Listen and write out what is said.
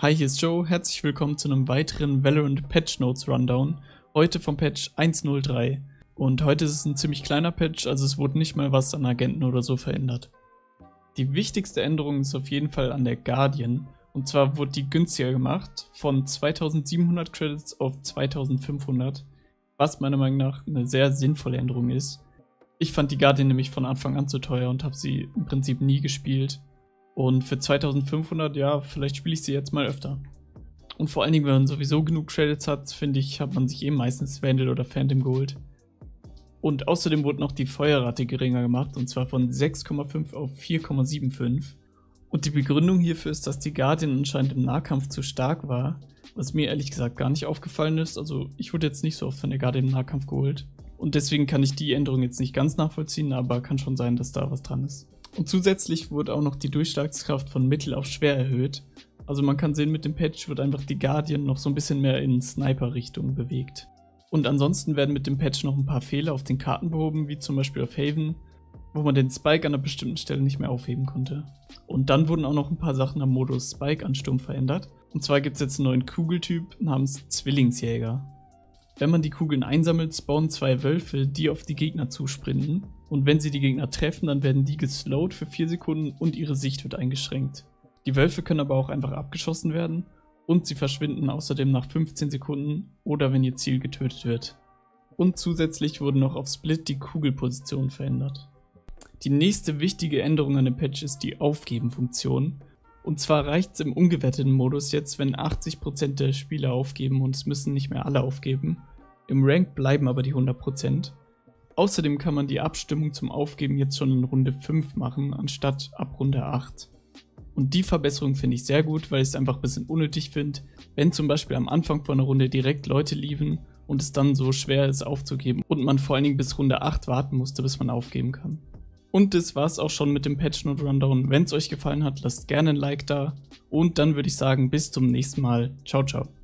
Hi, hier ist Joe, herzlich willkommen zu einem weiteren Valorant Patch Notes Rundown, heute vom Patch 1.03. Und heute ist es ein ziemlich kleiner Patch, also es wurde nicht mal was an Agenten oder so verändert. Die wichtigste Änderung ist auf jeden Fall an der Guardian, und zwar wurde die günstiger gemacht, von 2700 Credits auf 2500, was meiner Meinung nach eine sehr sinnvolle Änderung ist. Ich fand die Guardian nämlich von Anfang an zu teuer und habe sie im Prinzip nie gespielt. Und für 2500, ja, vielleicht spiele ich sie jetzt mal öfter. Und vor allen Dingen, wenn man sowieso genug Credits hat, finde ich, hat man sich eh meistens Vandal oder Phantom geholt. Und außerdem wurde noch die Feuerrate geringer gemacht, und zwar von 6,5 auf 4,75. Und die Begründung hierfür ist, dass die Guardian anscheinend im Nahkampf zu stark war, was mir ehrlich gesagt gar nicht aufgefallen ist. Also ich wurde jetzt nicht so oft von der Guardian im Nahkampf geholt. Und deswegen kann ich die Änderung jetzt nicht ganz nachvollziehen, aber kann schon sein, dass da was dran ist. Und zusätzlich wurde auch noch die Durchschlagskraft von Mittel auf Schwer erhöht. Also man kann sehen, mit dem Patch wird einfach die Guardian noch so ein bisschen mehr in Sniper-Richtung bewegt. Und ansonsten werden mit dem Patch noch ein paar Fehler auf den Karten behoben, wie zum Beispiel auf Haven, wo man den Spike an einer bestimmten Stelle nicht mehr aufheben konnte. Und dann wurden auch noch ein paar Sachen am Modus Spike an Sturm verändert. Und zwar gibt es jetzt einen neuen Kugeltyp namens Zwillingsjäger. Wenn man die Kugeln einsammelt, spawnen zwei Wölfe, die auf die Gegner zusprinten. Und wenn sie die Gegner treffen, dann werden die geslowt für 4 Sekunden und ihre Sicht wird eingeschränkt. Die Wölfe können aber auch einfach abgeschossen werden und sie verschwinden außerdem nach 15 Sekunden oder wenn ihr Ziel getötet wird. Und zusätzlich wurden noch auf Split die Kugelposition verändert. Die nächste wichtige Änderung an dem Patch ist die Aufgeben-Funktion. Und zwar reicht es im ungewetteten Modus jetzt, wenn 80% der Spieler aufgeben und es müssen nicht mehr alle aufgeben. Im Rank bleiben aber die 100%. Außerdem kann man die Abstimmung zum Aufgeben jetzt schon in Runde 5 machen, anstatt ab Runde 8. Und die Verbesserung finde ich sehr gut, weil ich es einfach ein bisschen unnötig finde, wenn zum Beispiel am Anfang von einer Runde direkt Leute leaven und es dann so schwer ist aufzugeben und man vor allen Dingen bis Runde 8 warten musste, bis man aufgeben kann. Und das war's auch schon mit dem Patch Note Rundown. Wenn es euch gefallen hat, lasst gerne ein Like da und dann würde ich sagen, bis zum nächsten Mal. Ciao, ciao.